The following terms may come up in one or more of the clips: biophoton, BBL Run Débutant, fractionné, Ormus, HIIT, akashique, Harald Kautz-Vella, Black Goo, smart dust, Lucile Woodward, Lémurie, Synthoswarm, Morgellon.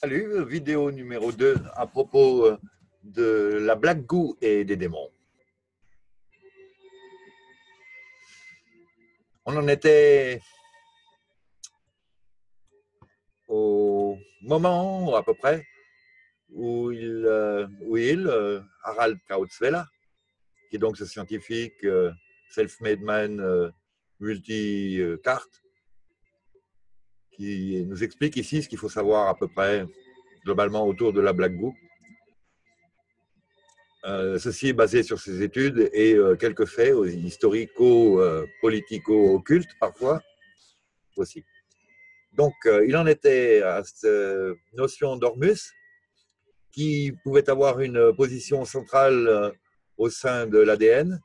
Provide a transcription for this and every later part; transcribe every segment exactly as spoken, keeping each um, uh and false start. Salut, vidéo numéro deux à propos de la Black Goo et des démons. On en était au moment, à peu près, où il, où il Harald Kautz-Vella, qui est donc ce scientifique, self-made man, multi-carte, qui nous explique ici ce qu'il faut savoir à peu près globalement autour de la Black Goo. Euh, ceci est basé sur ses études et euh, quelques faits historico-politico-occultes parfois aussi. Donc euh, il en était à cette notion d'Ormus qui pouvait avoir une position centrale au sein de l'A D N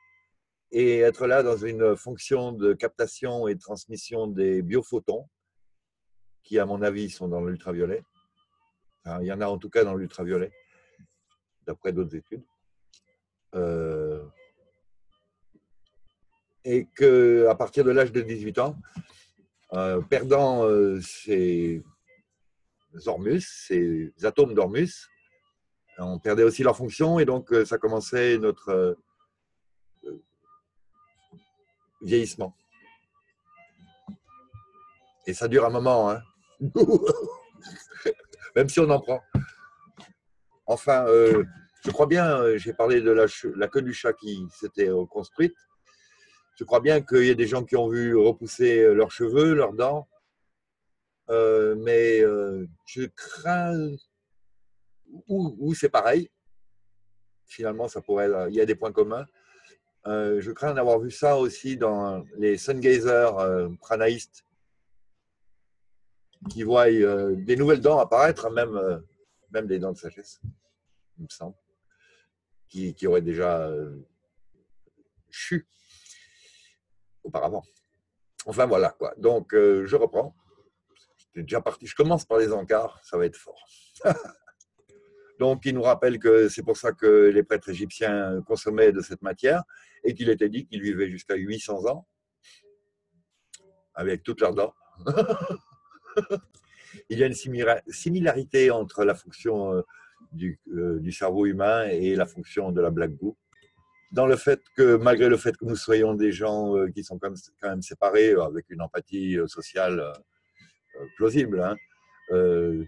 et être là dans une fonction de captation et de transmission des biophotons, qui, à mon avis, sont dans l'ultraviolet. Enfin, il y en a en tout cas dans l'ultraviolet, d'après d'autres études. Euh, et qu'à partir de l'âge de dix-huit ans, euh, perdant euh, ces ormus, ces atomes d'ormus, on perdait aussi leur fonction, et donc euh, ça commençait notre euh, euh, vieillissement. Et ça dure un moment, hein. Même si on en prend. Enfin, euh, je crois bien, j'ai parlé de la, la queue du chat qui s'était reconstruite. Je crois bien qu'il y a des gens qui ont vu repousser leurs cheveux, leurs dents. Euh, mais euh, je crains où, où c'est pareil. Finalement, ça pourrait, il y a des points communs. Euh, je crains d'avoir vu ça aussi dans les sungazers euh, pranaïstes, qui voient euh, des nouvelles dents apparaître, même, euh, même des dents de sagesse, il me semble, qui, qui auraient déjà euh, chu auparavant. Enfin voilà quoi. Donc euh, je reprends. J'étais déjà parti. Je commence par les encarts, ça va être fort. Donc il nous rappelle que c'est pour ça que les prêtres égyptiens consommaient de cette matière et qu'il était dit qu'ils vivaient jusqu'à huit cents ans avec toutes leurs dents. Il y a une similarité entre la fonction du, euh, du cerveau humain et la fonction de la Black Goo, dans le fait que, malgré le fait que nous soyons des gens euh, qui sont quand même, quand même séparés, avec une empathie sociale euh, plausible, hein, euh,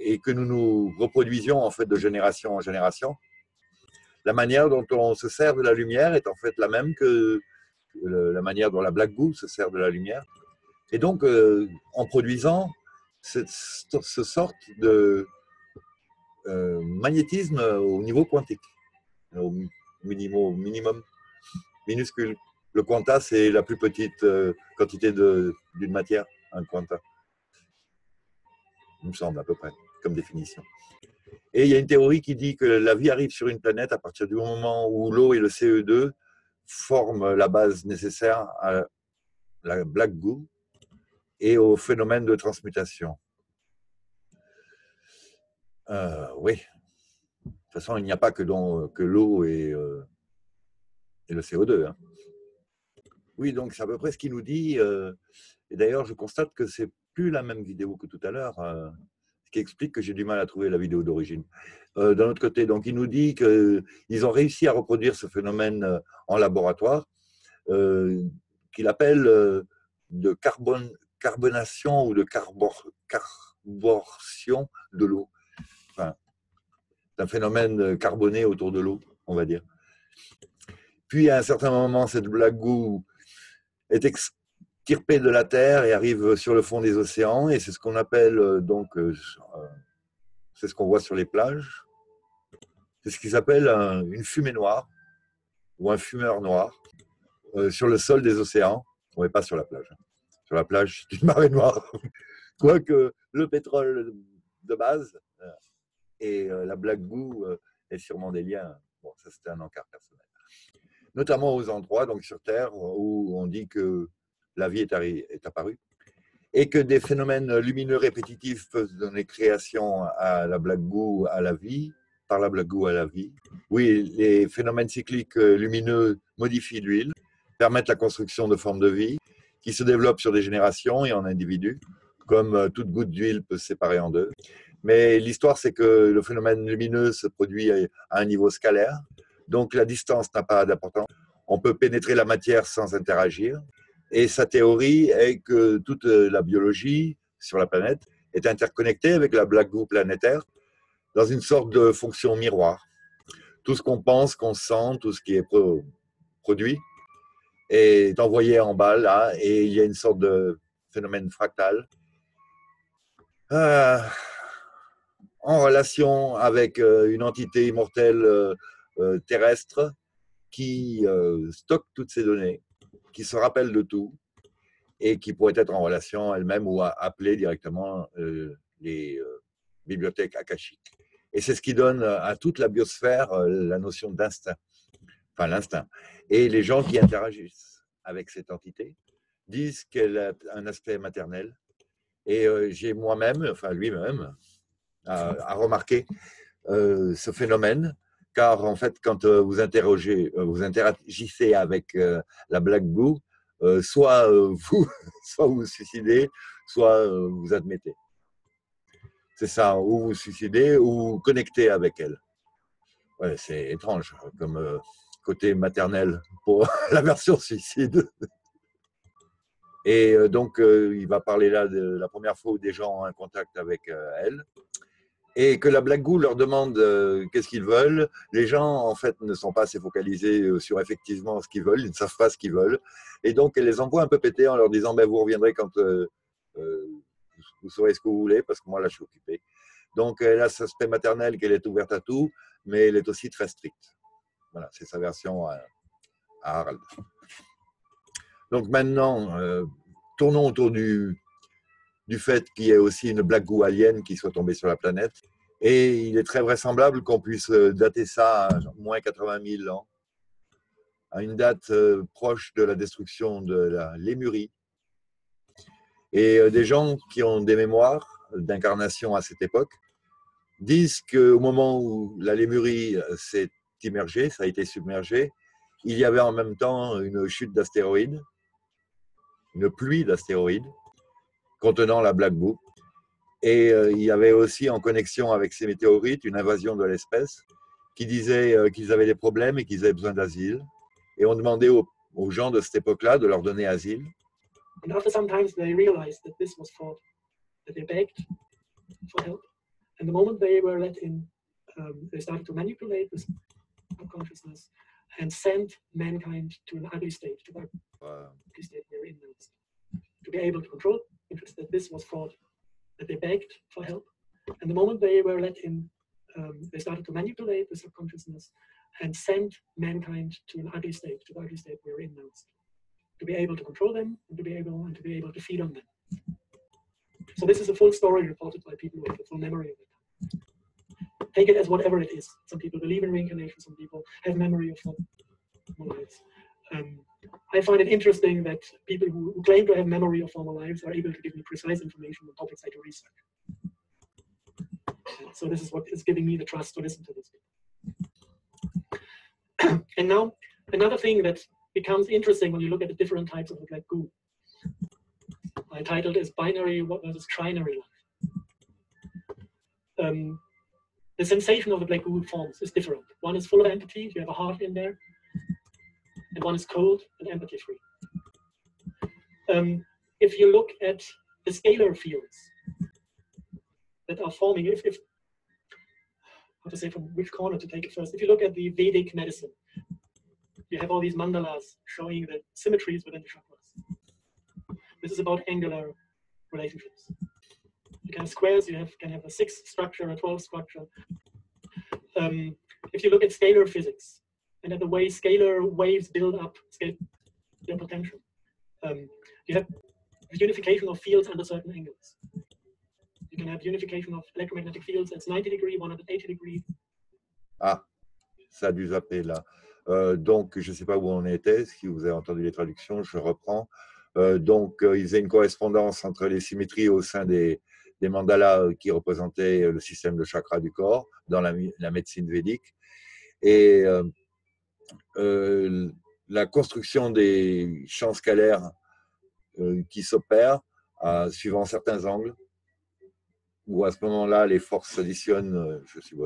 et que nous nous reproduisions en fait de génération en génération, la manière dont on se sert de la lumière est en fait la même que euh, la manière dont la Black Goo se sert de la lumière. Et donc, euh, en produisant cette, cette sorte de euh, magnétisme au niveau quantique, au minimum, minimum minuscule. Le quanta, c'est la plus petite euh, quantité d'une matière, un quanta, il me semble à peu près, comme définition. Et il y a une théorie qui dit que la vie arrive sur une planète à partir du moment où l'eau et le C E deux forment la base nécessaire à la Black Goo et au phénomène de transmutation. Euh, oui. De toute façon, il n'y a pas que, que l'eau et, euh, et le C O deux. Hein. Oui, donc c'est à peu près ce qu'il nous dit. Euh, et d'ailleurs, je constate que c'est plus la même vidéo que tout à l'heure, euh, ce qui explique que j'ai du mal à trouver la vidéo d'origine. Euh, d'un autre côté, donc, il nous dit qu'ils ont réussi à reproduire ce phénomène en laboratoire, euh, qu'il appelle euh, de carbone... carbonation ou de carbor, carboration de l'eau. Enfin, c'est un phénomène carboné autour de l'eau, on va dire. Puis, à un certain moment, cette Black Goo est extirpée de la Terre et arrive sur le fond des océans, et c'est ce qu'on appelle, donc, c'est ce qu'on voit sur les plages, c'est ce qu'ils appellent un, une fumée noire, ou un fumeur noir, euh, sur le sol des océans, on n'est pas sur la plage. Sur la plage, c'est une marée noire. Quoique le pétrole de base et la Black Goo est sûrement des liens. Bon, ça c'était un encart personnel. Notamment aux endroits, donc sur Terre, où on dit que la vie est apparue et que des phénomènes lumineux répétitifs peuvent donner création à la Black Goo, à la vie, par la Black Goo à la vie. Oui, les phénomènes cycliques lumineux modifient l'huile, permettent la construction de formes de vie qui se développe sur des générations et en individus, comme toute goutte d'huile peut se séparer en deux. Mais l'histoire, c'est que le phénomène lumineux se produit à un niveau scalaire, donc la distance n'a pas d'importance. On peut pénétrer la matière sans interagir. Et sa théorie est que toute la biologie sur la planète est interconnectée avec la Black Goo planétaire dans une sorte de fonction miroir. Tout ce qu'on pense, qu'on sent, tout ce qui est produit est envoyé en bas là, et il y a une sorte de phénomène fractal euh, en relation avec une entité immortelle euh, terrestre qui euh, stocke toutes ces données, qui se rappelle de tout et qui pourrait être en relation elle-même ou appeler directement euh, les euh, bibliothèques akashiques. Et c'est ce qui donne à toute la biosphère euh, la notion d'instinct, enfin l'instinct. Et les gens qui interagissent avec cette entité disent qu'elle a un aspect maternel. Et euh, j'ai moi-même, enfin lui-même, à, à remarquer euh, ce phénomène. Car en fait, quand vous, interrogez, vous interagissez avec euh, la Black Goo, euh, soit, euh, vous, soit vous vous suicidez, soit euh, vous admettez. C'est ça, ou vous vous suicidez, ou vous connectez avec elle. Ouais, c'est étrange, comme euh, côté maternel pour la version suicide. Et euh, donc, euh, il va parler là de la première fois où des gens ont un contact avec euh, elle. Et que la Black Goo leur demande euh, qu'est-ce qu'ils veulent. Les gens, en fait, ne sont pas assez focalisés sur effectivement ce qu'ils veulent. Ils ne savent pas ce qu'ils veulent. Et donc, elle les envoie un peu péter en leur disant bah, « Vous reviendrez quand euh, euh, vous saurez ce que vous voulez, parce que moi, là, je suis occupé. » Donc, elle a cet aspect maternel qu'elle est ouverte à tout, mais elle est aussi très stricte. Voilà, c'est sa version à, à Harald. Donc, maintenant, euh, tournons autour du... du fait qu'il y ait aussi une Black Goo alien qui soit tombée sur la planète. Et il est très vraisemblable qu'on puisse dater ça à moins quatre-vingt mille ans, à une date proche de la destruction de la Lémurie. Et des gens qui ont des mémoires d'incarnation à cette époque disent qu'au moment où la Lémurie s'est immergée, ça a été submergé, il y avait en même temps une chute d'astéroïdes, une pluie d'astéroïdes, contenant la Black Goo. Et euh, il y avait aussi en connexion avec ces météorites une invasion de l'espèce qui disait euh, qu'ils avaient des problèmes et qu'ils avaient besoin d'asile. Et on demandait aux, aux gens de cette époque-là de leur donner asile. And after some time they realized that this was fraud, that they begged for help. And the moment they were let in, um, they started to manipulate this subconsciousness and send mankind to an ugly state, to an ugly state they're in now, to be able to control. That this was fraud, that they begged for help, and the moment they were let in, um, they started to manipulate the subconsciousness and send mankind to an ugly state, to the ugly state we are in now, to be able to control them, and to be able and to be able to feed on them. So this is a full story reported by people with a full memory of it. Take it as whatever it is. Some people believe in reincarnation, some people have memory of former lives. Um, I find it interesting that people who, who claim to have memory of former lives are able to give me precise information on topics I do research. So this is what is giving me the trust to listen to this. And now, another thing that becomes interesting when you look at the different types of the Black Goo. I titled it as binary versus trinary life. Um, the sensation of the Black Goo forms is different. One is full of empathy, you have a heart in there. And one is cold and empathy free. Um, if you look at the scalar fields that are forming, if, if how to say from which corner to take it first, if you look at the Vedic medicine, you have all these mandalas showing the symmetries within the chakras. This is about angular relationships. You can have squares, you have, can have a six structure, a twelve structure. Um, if you look at scalar physics, and at the way scalar waves build up scalar potential. Um, you have unification of fields under certain angles. You can have unification of electromagnetic fields at ninety degrees, one hundred eighty degrees. Ah, ça a dû zapper là. Euh, donc, je ne sais pas où on était, si vous avez entendu les traductions, je reprends. Euh, donc, euh, il y a une correspondance entre les symétries au sein des, des mandalas qui représentaient le système de chakra du corps dans la, la médecine védique. Et... Euh, Euh, la construction des champs scalaires euh, qui s'opèrent euh, suivant certains angles, où à ce moment-là, les forces s'additionnent, je sais pas,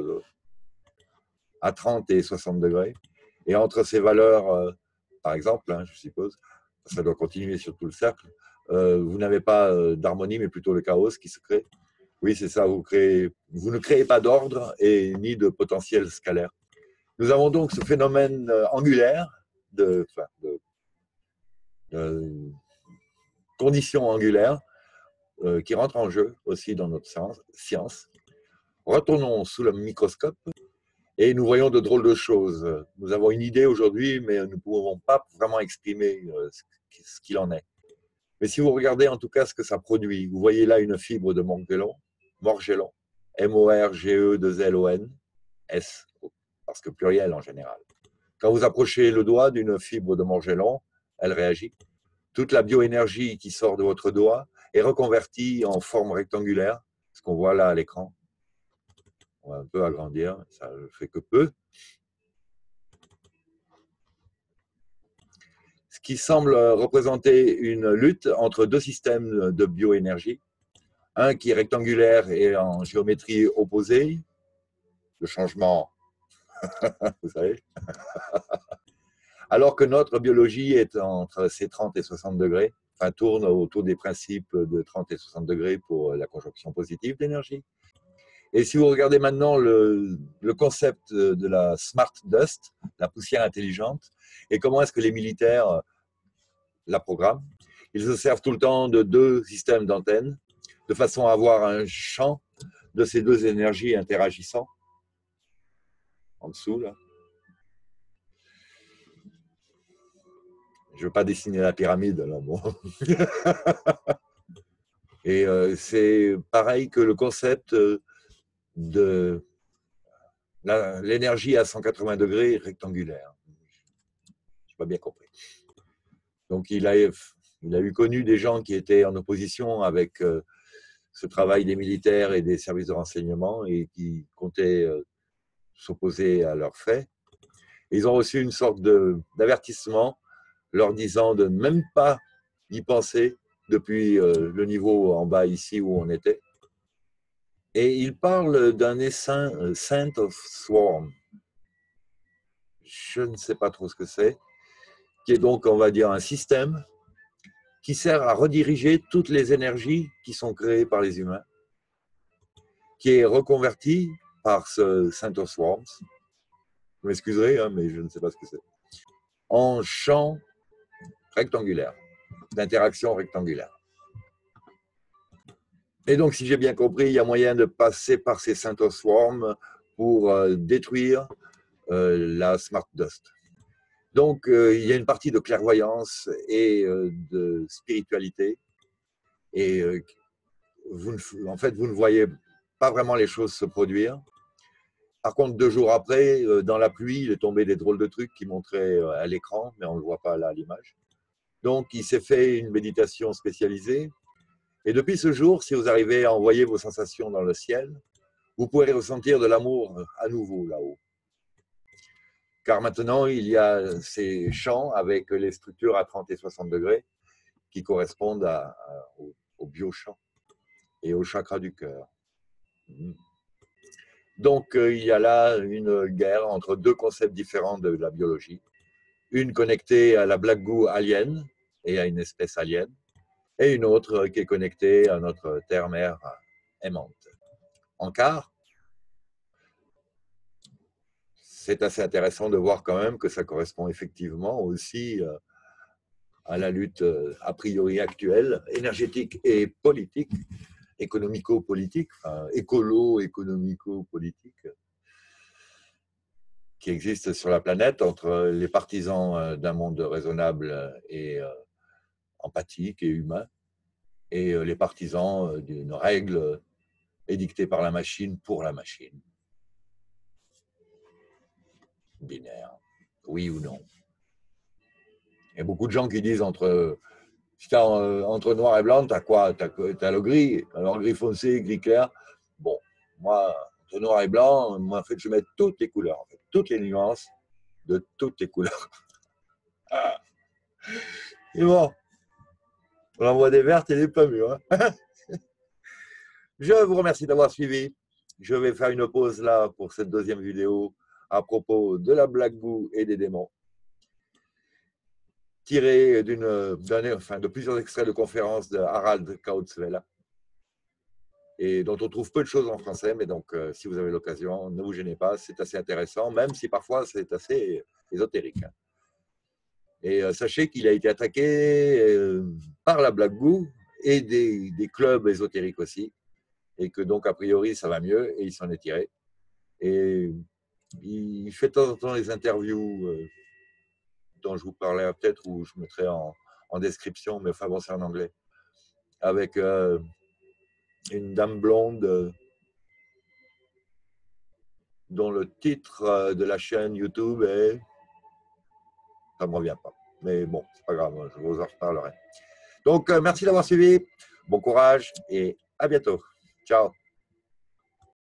à trente et soixante degrés. Et entre ces valeurs, euh, par exemple, hein, je suppose, ça doit continuer sur tout le cercle, euh, vous n'avez pas euh, d'harmonie, mais plutôt le chaos qui se crée. Oui, c'est ça, vous, créez, vous ne créez pas d'ordre et ni de potentiel scalaire. Nous avons donc ce phénomène euh, angulaire, de, enfin, de euh, conditions angulaires, euh, qui rentrent en jeu aussi dans notre science. Retournons sous le microscope et nous voyons de drôles de choses. Nous avons une idée aujourd'hui, mais nous ne pouvons pas vraiment exprimer euh, ce qu'il en est. Mais si vous regardez en tout cas ce que ça produit, vous voyez là une fibre de Morgellon, Morgellon, M O R G E deux L O N S, parce que pluriel en général. Quand vous approchez le doigt d'une fibre de Morgellon, elle réagit. Toute la bioénergie qui sort de votre doigt est reconvertie en forme rectangulaire, ce qu'on voit là à l'écran. On va un peu agrandir, ça ne fait que peu. Ce qui semble représenter une lutte entre deux systèmes de bioénergie. Un qui est rectangulaire et en géométrie opposée, le changement vous savez. Alors que notre biologie est entre ces trente et soixante degrés, enfin tourne autour des principes de trente et soixante degrés pour la conjonction positive d'énergie. Et si vous regardez maintenant le, le concept de la smart dust, la poussière intelligente, et comment est-ce que les militaires la programment, ils se servent tout le temps de deux systèmes d'antennes, de façon à avoir un champ de ces deux énergies interagissant. En dessous, là. Je ne veux pas dessiner la pyramide, là, bon. Et euh, c'est pareil que le concept de l'énergie à cent quatre-vingts degrés rectangulaire. Je n'ai pas bien compris. Donc, il a, il a eu connu des gens qui étaient en opposition avec euh, ce travail des militaires et des services de renseignement et qui comptaient... Euh, s'opposer à leurs faits. Ils ont reçu une sorte d'avertissement leur disant de même pas y penser depuis euh, le niveau en bas ici où on était. Et ils parlent d'un essaim euh, Synthoswarm. Je ne sais pas trop ce que c'est, qui est donc, on va dire, un système qui sert à rediriger toutes les énergies qui sont créées par les humains, qui est reconvertie par ce Synthoswarm, vous m'excuserez, hein, mais je ne sais pas ce que c'est, en champ rectangulaire, d'interaction rectangulaire. Et donc, si j'ai bien compris, il y a moyen de passer par ces Synthoswarm pour euh, détruire euh, la smart dust. Donc, euh, il y a une partie de clairvoyance et euh, de spiritualité. Et euh, vous ne, en fait, vous ne voyez pas vraiment les choses se produire. Par contre, deux jours après, dans la pluie, il est tombé des drôles de trucs qui montraient à l'écran, mais on ne le voit pas là à l'image. Donc, il s'est fait une méditation spécialisée. Et depuis ce jour, si vous arrivez à envoyer vos sensations dans le ciel, vous pouvez ressentir de l'amour à nouveau là-haut. Car maintenant, il y a ces champs avec les structures à trente et soixante degrés qui correspondent à, à, au, au biochamp et au chakra du cœur. Donc euh, il y a là une guerre entre deux concepts différents de la biologie, une connectée à la Black Goo alien et à une espèce alien, et une autre qui est connectée à notre terre-mère aimante. En quart, c'est assez intéressant de voir quand même que ça correspond effectivement aussi euh, à la lutte euh, a priori actuelle, énergétique et politique, économico-politique, enfin, écolo-économico-politique, qui existe sur la planète entre les partisans d'un monde raisonnable et empathique et humain, et les partisans d'une règle édictée par la machine pour la machine. Binaire, oui ou non. Il y a beaucoup de gens qui disent entre... Si tu as entre noir et blanc, tu as quoi? Tu as, as le gris, alors gris foncé, gris clair. Bon, moi, entre noir et blanc, moi, en fait, je mets toutes les couleurs, en fait, toutes les nuances de toutes les couleurs. Ah. Et bon, On envoie des vertes et des pas mûres. Hein. Je vous remercie d'avoir suivi. Je vais faire une pause là pour cette deuxième vidéo à propos de la Black Goo et des démons. Tirée d'une, d'un, enfin, de plusieurs extraits de conférences de Harald Kautz-Vella, et dont on trouve peu de choses en français, mais donc euh, si vous avez l'occasion, ne vous gênez pas, c'est assez intéressant, même si parfois c'est assez ésotérique. Et euh, sachez qu'il a été attaqué euh, par la Black Goo et des, des clubs ésotériques aussi, et que donc a priori ça va mieux, et il s'en est tiré. Et il fait de temps en temps les interviews euh, dont je vous parlais peut-être, ou je mettrai en, en description, mais enfin bon, c'est en anglais, avec... Euh, une dame blonde dont le titre de la chaîne YouTube est... Ça ne me revient pas. Mais bon, c'est pas grave, je vous en reparlerai. Donc, merci d'avoir suivi. Bon courage et à bientôt. Ciao.